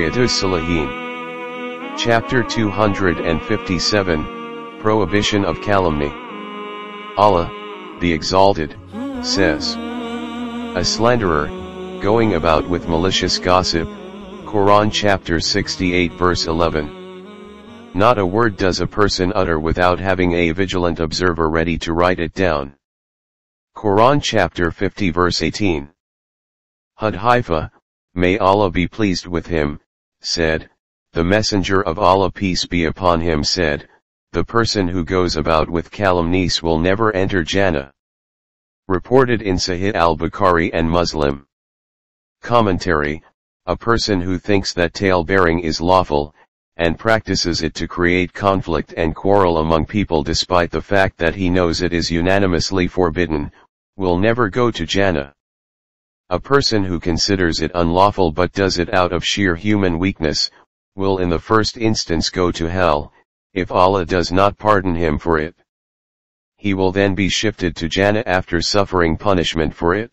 Riyadus Salihin. Chapter 257, Prohibition of Calumny. Allah, the Exalted, says, a slanderer, going about with malicious gossip, Quran chapter 68 verse 11. Not a word does a person utter without having a vigilant observer ready to write it down. Quran chapter 50 verse 18. Hudhayfa, may Allah be pleased with him, said, the Messenger of Allah peace be upon him said, the person who goes about with calumnies will never enter Jannah. Reported in Sahih al-Bukhari and Muslim. Commentary, a person who thinks that tale-bearing is lawful, and practices it to create conflict and quarrel among people despite the fact that he knows it is unanimously forbidden, will never go to Jannah. A person who considers it unlawful but does it out of sheer human weakness, will in the first instance go to hell, if Allah does not pardon him for it. He will then be shifted to Jannah after suffering punishment for it.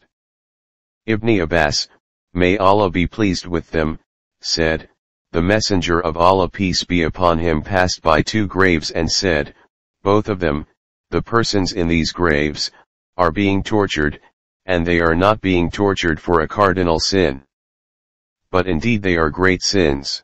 Ibn Abbas, may Allah be pleased with them, said, the Messenger of Allah peace be upon him passed by two graves and said, both of them, the persons in these graves, are being tortured, and they are not being tortured for a cardinal sin. But indeed they are great sins.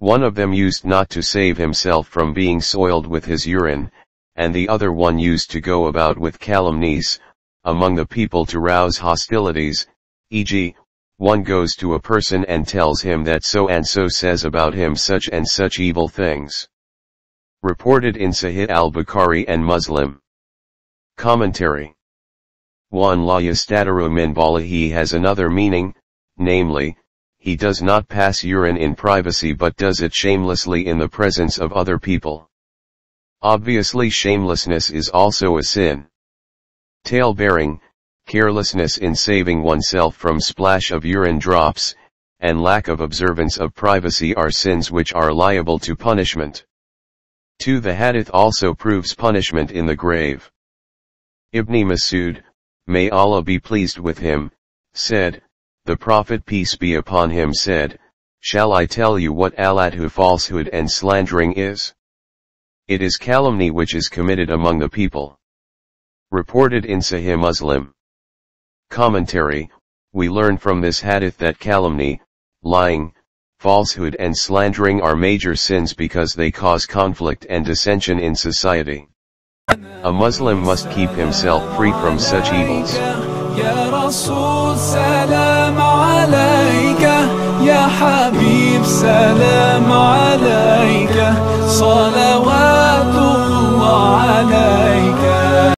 One of them used not to save himself from being soiled with his urine, and the other one used to go about with calumnies, among the people to rouse hostilities, e.g., one goes to a person and tells him that so-and-so says about him such and such evil things. Reported in Sahih al-Bukhari and Muslim. Commentary. One la yastataru min balahi has another meaning, namely, he does not pass urine in privacy but does it shamelessly in the presence of other people. Obviously shamelessness is also a sin. Tale-bearing, carelessness in saving oneself from splash of urine drops, and lack of observance of privacy are sins which are liable to punishment. 2. The hadith also proves punishment in the grave. Ibn Masud, may Allah be pleased with him, said, the Prophet peace be upon him said, shall I tell you what alatu falsehood and slandering is? It is calumny which is committed among the people. Reported in Sahih Muslim. Commentary, we learn from this hadith that calumny, lying, falsehood and slandering are major sins because they cause conflict and dissension in society. A Muslim must keep himself free from such evils. Ya Rasul, salam alayka, ya Habib, salam alayka.